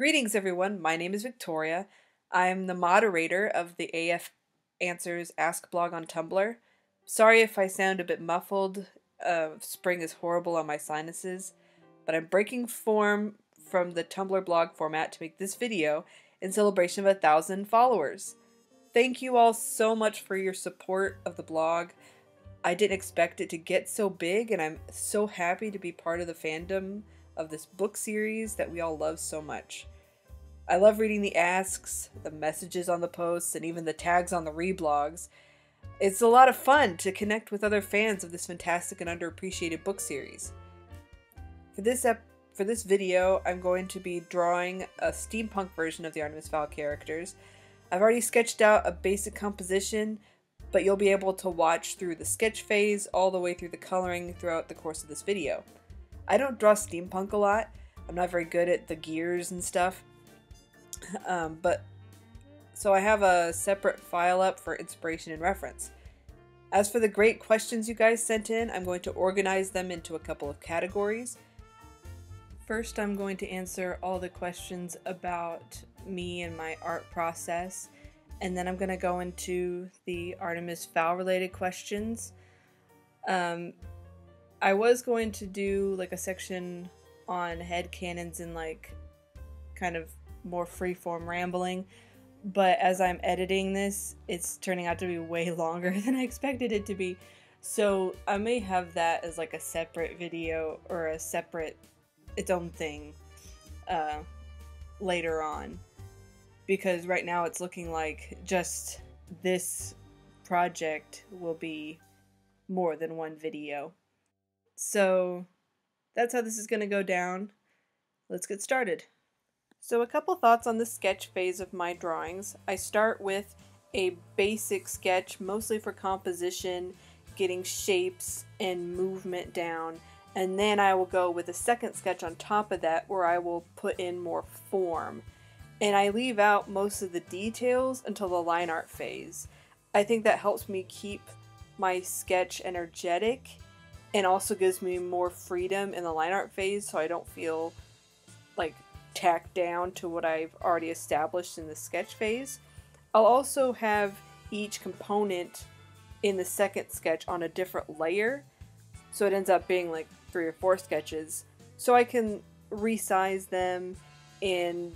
Greetings, everyone. My name is Victoria. I'm the moderator of the AF Answers Ask blog on Tumblr. Sorry if I sound a bit muffled. Spring is horrible on my sinuses, but I'm breaking form from the Tumblr blog format to make this video in celebration of 1,000 followers. Thank you all so much for your support of the blog. I didn't expect it to get so big, and I'm so happy to be part of the fandom of this book series that we all love so much. I love reading the asks, the messages on the posts, and even the tags on the reblogs. It's a lot of fun to connect with other fans of this fantastic and underappreciated book series. For this video, I'm going to be drawing a steampunk version of the Artemis Fowl characters. I've already sketched out a basic composition, but you'll be able to watch through the sketch phase all the way through the coloring throughout the course of this video. I don't draw steampunk a lot. I'm not very good at the gears and stuff. So I have a separate file up for inspiration and reference. As for the great questions you guys sent in, I'm going to organize them into a couple of categories. First, I'm going to answer all the questions about me and my art process, and then I'm going to go into the Artemis Fowl related questions. I was going to do like a section on headcanons and like kind of more freeform rambling, but as I'm editing this, it's turning out to be way longer than I expected it to be. So I may have that as like a separate video or a separate its own thing later on, because right now it's looking like just this project will be more than one video. So that's how this is going to go down. Let's get started. So a couple thoughts on the sketch phase of my drawings. I start with a basic sketch, mostly for composition, getting shapes and movement down. And then I will go with a second sketch on top of that where I will put in more form. And I leave out most of the details until the line art phase. I think that helps me keep my sketch energetic and also gives me more freedom in the line art phase, so I don't feel like tacked down to what I've already established in the sketch phase. I'll also have each component in the second sketch on a different layer, so it ends up being like 3 or 4 sketches, so I can resize them and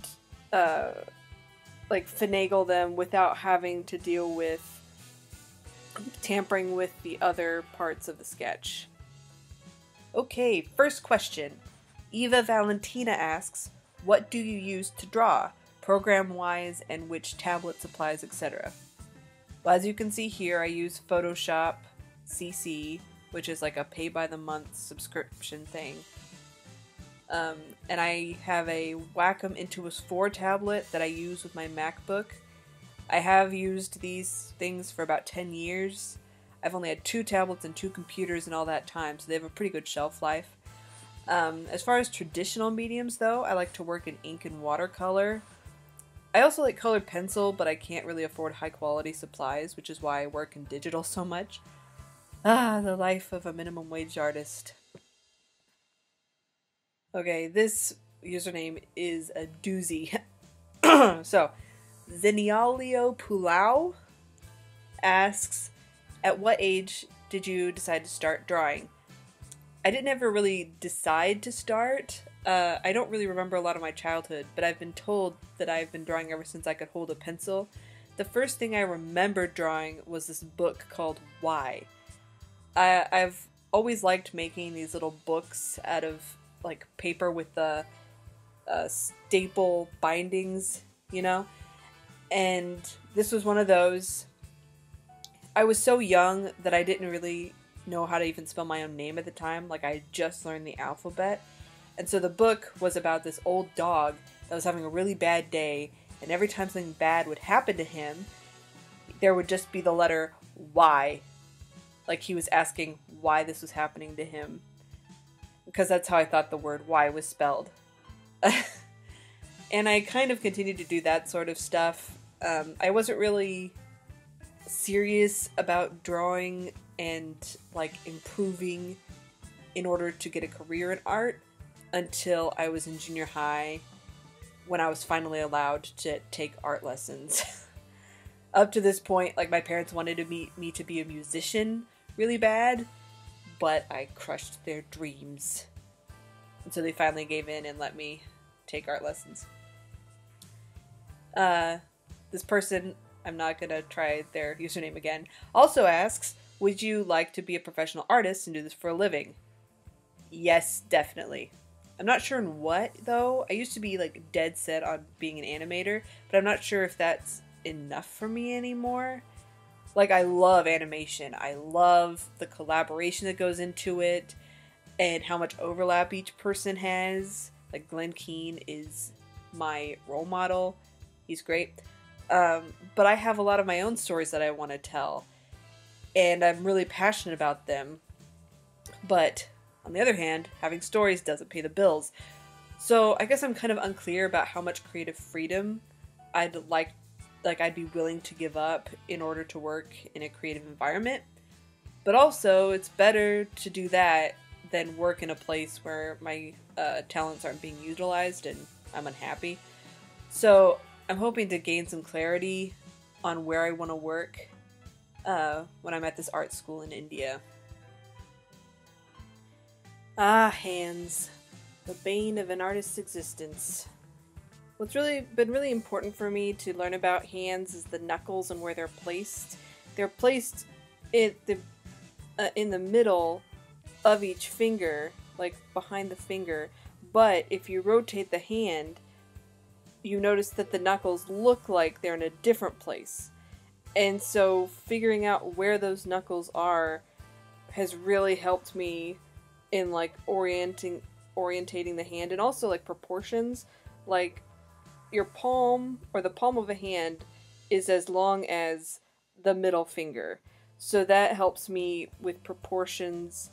like finagle them without having to deal with tampering with the other parts of the sketch. Okay, first question. Eva Valentina asks, what do you use to draw, program-wise, and which tablet supplies, etc.? Well, as you can see here, I use Photoshop CC, which is like a pay-by-the-month subscription thing. And I have a Wacom Intuos 4 tablet that I use with my MacBook. I have used these things for about 10 years. I've only had 2 tablets and 2 computers in all that time, so they have a pretty good shelf life. As far as traditional mediums, though, I like to work in ink and watercolor. I also like colored pencil, but I can't really afford high-quality supplies, which is why I work in digital so much. Ah, the life of a minimum wage artist. Okay, this username is a doozy. So, Zenialio Pulau asks, at what age did you decide to start drawing? I didn't ever really decide to start. I don't really remember a lot of my childhood, but I've been told that I've been drawing ever since I could hold a pencil. The first thing I remember drawing was this book called Why. I've always liked making these little books out of like paper with the staple bindings, you know, and this was one of those. I was so young that I didn't really know how to even spell my own name at the time, like I had just learned the alphabet, and so the book was about this old dog that was having a really bad day, and every time something bad would happen to him, there would just be the letter Y. Like he was asking why this was happening to him, because that's how I thought the word why was spelled. And I kind of continued to do that sort of stuff. I wasn't really serious about drawing and like improving in order to get a career in art until I was in junior high when I was finally allowed to take art lessons. Up to this point, like, my parents wanted me to be a musician really bad, but I crushed their dreams. And so they finally gave in and let me take art lessons. This person, I'm not gonna try their username again, also asks, would you like to be a professional artist and do this for a living? Yes, definitely. I'm not sure in what, though. I used to be, like, dead set on being an animator, but I'm not sure if that's enough for me anymore. Like, I love animation. I love the collaboration that goes into it and how much overlap each person has. Like, Glenn Keane is my role model. He's great. But I have a lot of my own stories that I want to tell, and I'm really passionate about them. But on the other hand, having stories doesn't pay the bills. So I guess I'm kind of unclear about how much creative freedom I'd be willing to give up in order to work in a creative environment. But also, it's better to do that than work in a place where my talents aren't being utilized and I'm unhappy. So I'm hoping to gain some clarity on where I want to work when I'm at this art school in India. Ah, hands. The bane of an artist's existence. What's been really important for me to learn about hands is the knuckles and where they're placed. They're placed in the middle of each finger, like behind the finger, but if you rotate the hand, you notice that the knuckles look like they're in a different place. And so figuring out where those knuckles are has really helped me in, like, orientating the hand, and also, like, proportions. Like, your palm or the palm of a hand is as long as the middle finger. So that helps me with proportions.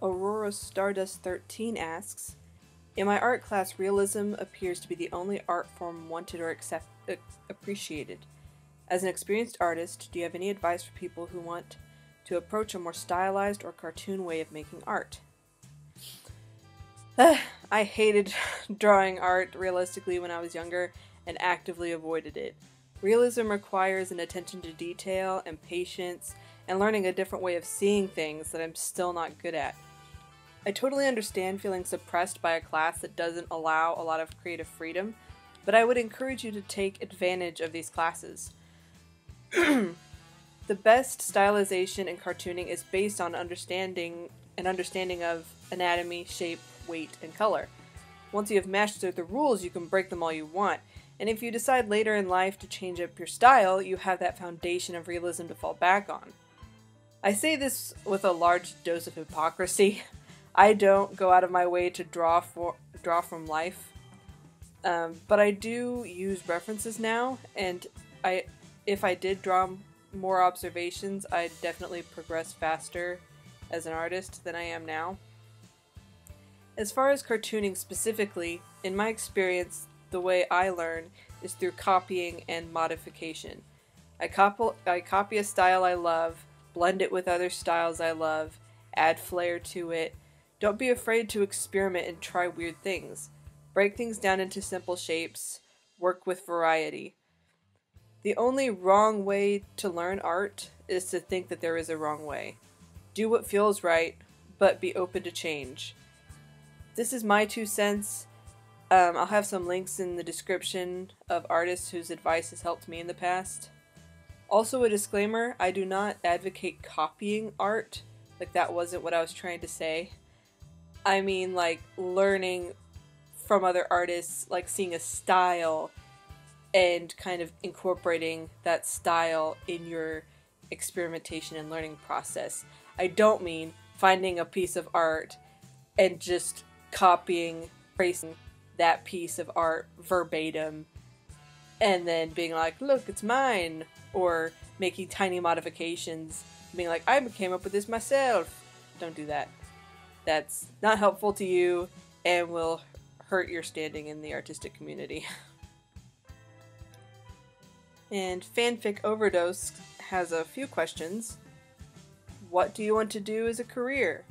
Aurora Stardust 13 asks, in my art class, realism appears to be the only art form wanted or appreciated. As an experienced artist, do you have any advice for people who want to approach a more stylized or cartoon way of making art? I hated drawing art realistically when I was younger and actively avoided it. Realism requires an attention to detail and patience and learning a different way of seeing things that I'm still not good at. I totally understand feeling suppressed by a class that doesn't allow a lot of creative freedom, but I would encourage you to take advantage of these classes. The best stylization in cartooning is based on understanding of anatomy, shape, weight, and color. Once you have mastered the rules, you can break them all you want, and if you decide later in life to change up your style, you have that foundation of realism to fall back on. I say this with a large dose of hypocrisy. I don't go out of my way to draw from life, but I do use references now, and if I did draw more observations, I'd definitely progress faster as an artist than I am now. As far as cartooning specifically, in my experience, the way I learn is through copying and modification. I copy a style I love, blend it with other styles I love, add flair to it. Don't be afraid to experiment and try weird things. Break things down into simple shapes. Work with variety. The only wrong way to learn art is to think that there is a wrong way. Do what feels right, but be open to change. This is my 2 cents. I'll have some links in the description of artists whose advice has helped me in the past. Also, a disclaimer, I do not advocate copying art. Like, that wasn't what I was trying to say. I mean, like, learning from other artists, like seeing a style and kind of incorporating that style in your experimentation and learning process. I don't mean finding a piece of art and just copying, tracing that piece of art verbatim and then being like, look, it's mine, or making tiny modifications, being like, I came up with this myself. Don't do that. That's not helpful to you and will hurt your standing in the artistic community. And Fanfic Overdose has a few questions. What do you want to do as a career?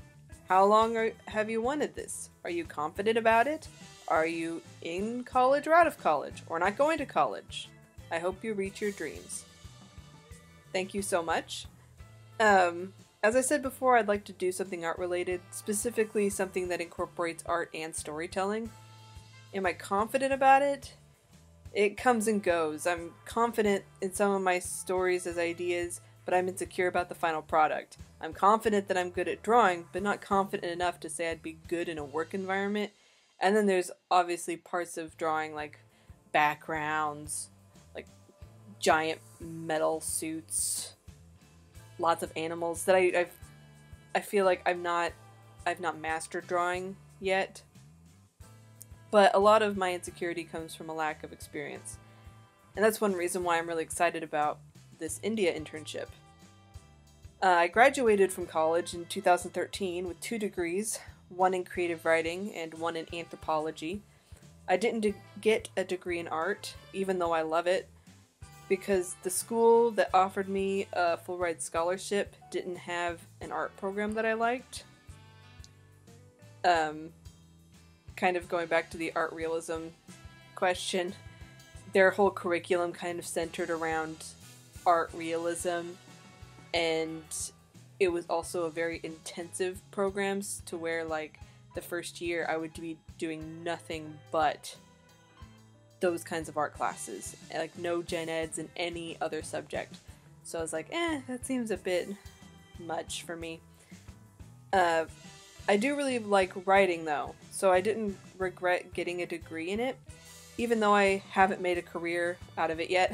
How long have you wanted this? Are you confident about it? Are you in college or out of college or not going to college? I hope you reach your dreams. Thank you so much. As I said before, I'd like to do something art related, specifically something that incorporates art and storytelling. Am I confident about it? It comes and goes. I'm confident in some of my stories as ideas, but I'm insecure about the final product. I'm confident that I'm good at drawing, but not confident enough to say I'd be good in a work environment. And then there's obviously parts of drawing like backgrounds, like giant metal suits, lots of animals that I feel like I've not mastered drawing yet. But a lot of my insecurity comes from a lack of experience. And that's one reason why I'm really excited about this India internship. I graduated from college in 2013 with 2 degrees, one in creative writing and one in anthropology. I didn't get a degree in art, even though I love it, because the school that offered me a full-ride scholarship didn't have an art program that I liked. Kind of going back to the art realism question, their whole curriculum kind of centered around art realism, and it was also a very intensive program to where, like, the first year I would be doing nothing but those kinds of art classes, like no gen eds in any other subject. So I was like, that seems a bit much for me. I do really like writing though, so I didn't regret getting a degree in it, even though I haven't made a career out of it yet.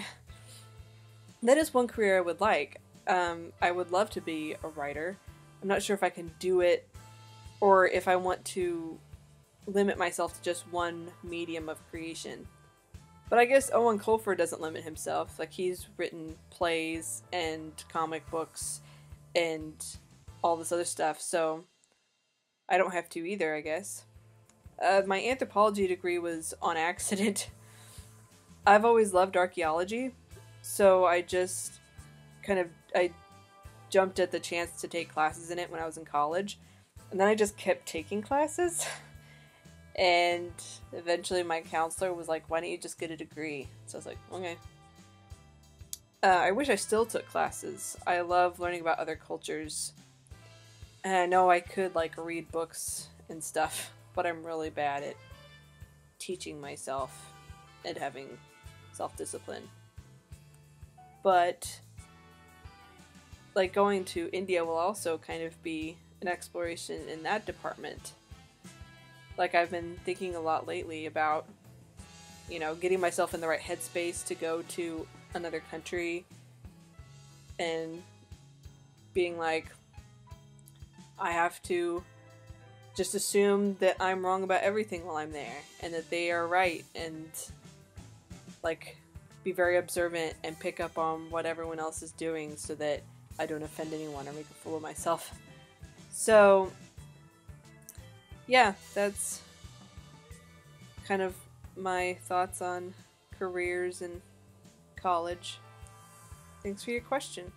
That is one career I would like. I would love to be a writer. I'm not sure if I can do it or if I want to limit myself to just one medium of creation. But I guess Owen Colfer doesn't limit himself. Like, he's written plays and comic books and all this other stuff, so I don't have to either, I guess. My anthropology degree was on accident. I've always loved archaeology, so I just I jumped at the chance to take classes in it when I was in college, and then I just kept taking classes. And eventually my counselor was like, why don't you just get a degree? So I was like, okay. I wish I still took classes. I love learning about other cultures. And I know I could, like, read books and stuff, but I'm really bad at teaching myself and having self-discipline. But, like, going to India will also kind of be an exploration in that department. Like, I've been thinking a lot lately about, you know, getting myself in the right headspace to go to another country and being like, I have to just assume that I'm wrong about everything while I'm there and that they are right, and, like, be very observant and pick up on what everyone else is doing so that I don't offend anyone or make a fool of myself. So, yeah, that's kind of my thoughts on careers and college. Thanks for your question.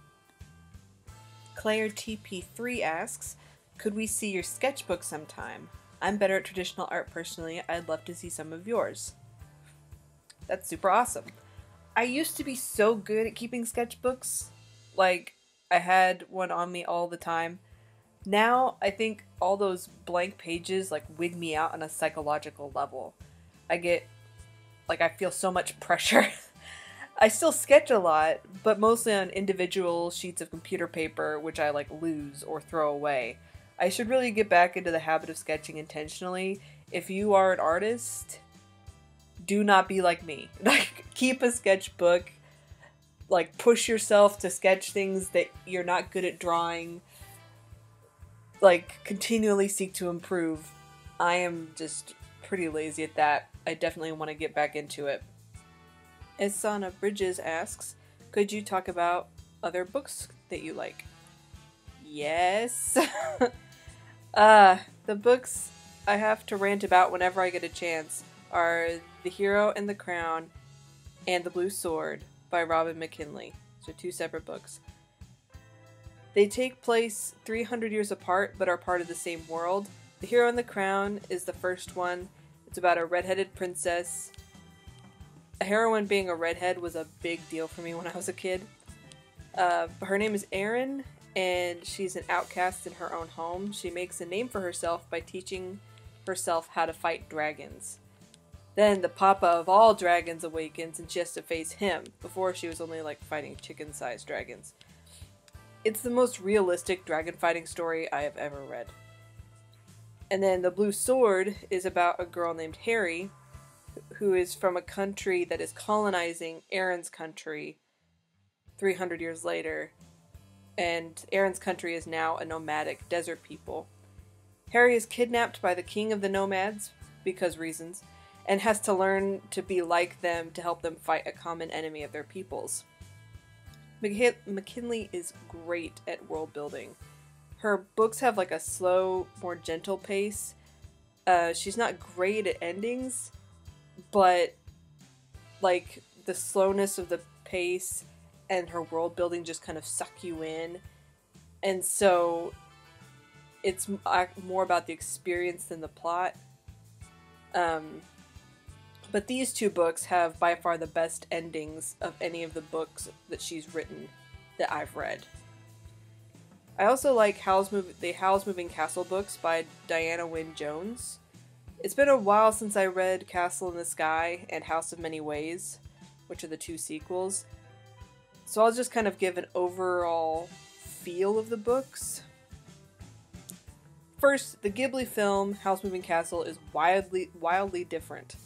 Claire TP3 asks, could we see your sketchbook sometime? I'm better at traditional art personally. I'd love to see some of yours. That's super awesome. I used to be so good at keeping sketchbooks. Like, I had one on me all the time. Now, I think all those blank pages, like, wig me out on a psychological level. I get, like, I feel so much pressure. I still sketch a lot, but mostly on individual sheets of computer paper, which I, like, lose or throw away. I should really get back into the habit of sketching intentionally. If you are an artist, do not be like me. Like, keep a sketchbook. Like, push yourself to sketch things that you're not good at drawing. Like, continually seek to improve. I am just pretty lazy at that. I definitely want to get back into it. Asana Bridges asks, could you talk about other books that you like? Yes. The books I have to rant about whenever I get a chance are The Hero and the Crown and The Blue Sword by Robin McKinley. So 2 separate books. They take place 300 years apart, but are part of the same world. The Hero and the Crown is the first one. It's about a redheaded princess. A heroine being a redhead was a big deal for me when I was a kid. Her name is Erin, and she's an outcast in her own home. She makes a name for herself by teaching herself how to fight dragons. Then the papa of all dragons awakens, and she has to face him. Before, she was only like fighting chicken-sized dragons. It's the most realistic dragon fighting story I have ever read. And then The Blue Sword is about a girl named Harry, who is from a country that is colonizing Erin's country 300 years later, and Erin's country is now a nomadic desert people. Harry is kidnapped by the king of the nomads, because reasons, and has to learn to be like them to help them fight a common enemy of their peoples. McKinley is great at world building. Her books have like a slow, more gentle pace. She's not great at endings, but like the slowness of the pace and her world building just kind of suck you in. And so it's more about the experience than the plot. But these two books have by far the best endings of any of the books that she's written that I've read. I also like the Howl's Moving Castle books by Diana Wynne Jones. It's been a while since I read Castle in the Sky and House of Many Ways, which are the two sequels. So I'll just kind of give an overall feel of the books. First, the Ghibli film Howl's Moving Castle is wildly different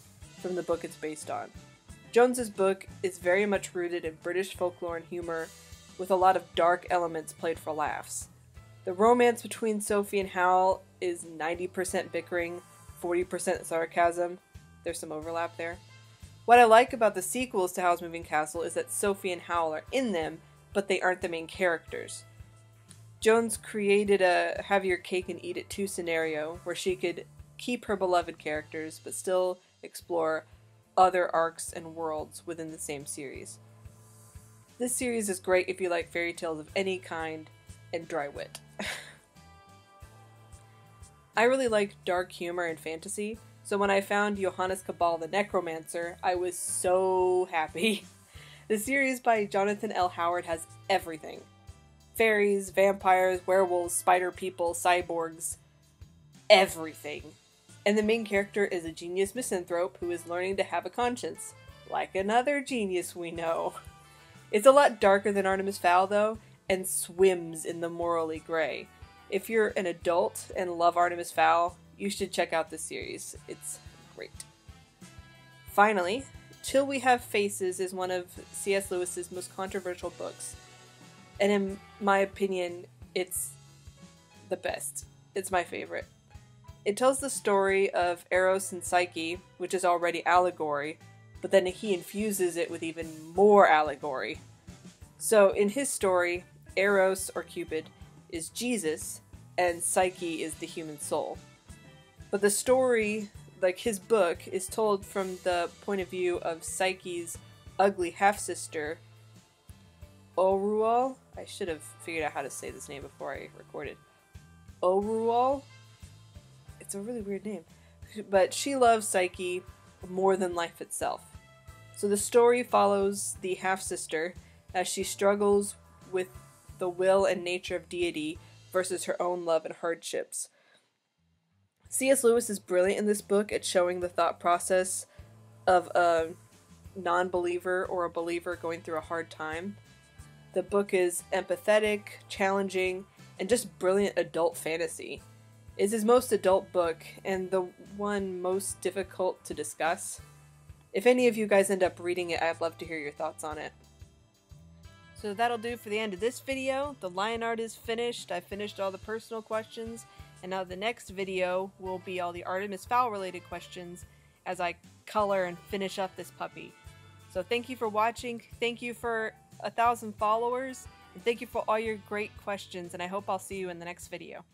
from the book it's based on. Jones's book is very much rooted in British folklore and humor, with a lot of dark elements played for laughs. The romance between Sophie and Howl is 90% bickering, 40% sarcasm. There's some overlap there. What I like about the sequels to Howl's Moving Castle is that Sophie and Howl are in them, but they aren't the main characters. Jones created a have your cake and eat it too scenario where she could keep her beloved characters but still explore other arcs and worlds within the same series. This series is great if you like fairy tales of any kind and dry wit. I really like dark humor and fantasy, so when I found Johannes Cabal the Necromancer, I was so happy. The series by Jonathan L. Howard has everything. Fairies, vampires, werewolves, spider people, cyborgs, everything. And the main character is a genius misanthrope who is learning to have a conscience, like another genius we know. It's a lot darker than Artemis Fowl, though, and swims in the morally gray. If you're an adult and love Artemis Fowl, you should check out this series. It's great. Finally, Till We Have Faces is one of C.S. Lewis's most controversial books, and in my opinion, it's the best. It's my favorite. It tells the story of Eros and Psyche, which is already allegory, but then he infuses it with even more allegory. So in his story, Eros, or Cupid, is Jesus, and Psyche is the human soul. But the story, like his book, is told from the point of view of Psyche's ugly half-sister, Orual. I should have figured out how to say this name before I recorded. Orual? It's a really weird name. But she loves Psyche more than life itself. So the story follows the half-sister as she struggles with the will and nature of deity versus her own love and hardships. C.S. Lewis is brilliant in this book at showing the thought process of a non-believer or a believer going through a hard time. The book is empathetic, challenging, and just brilliant adult fantasy. It's his most adult book, and the one most difficult to discuss. If any of you guys end up reading it, I'd love to hear your thoughts on it. So that'll do for the end of this video. The lion art is finished. I finished all the personal questions. And now the next video will be all the Artemis Fowl related questions as I color and finish up this puppy. So thank you for watching. Thank you for 1,000 followers. And thank you for all your great questions. And I hope I'll see you in the next video.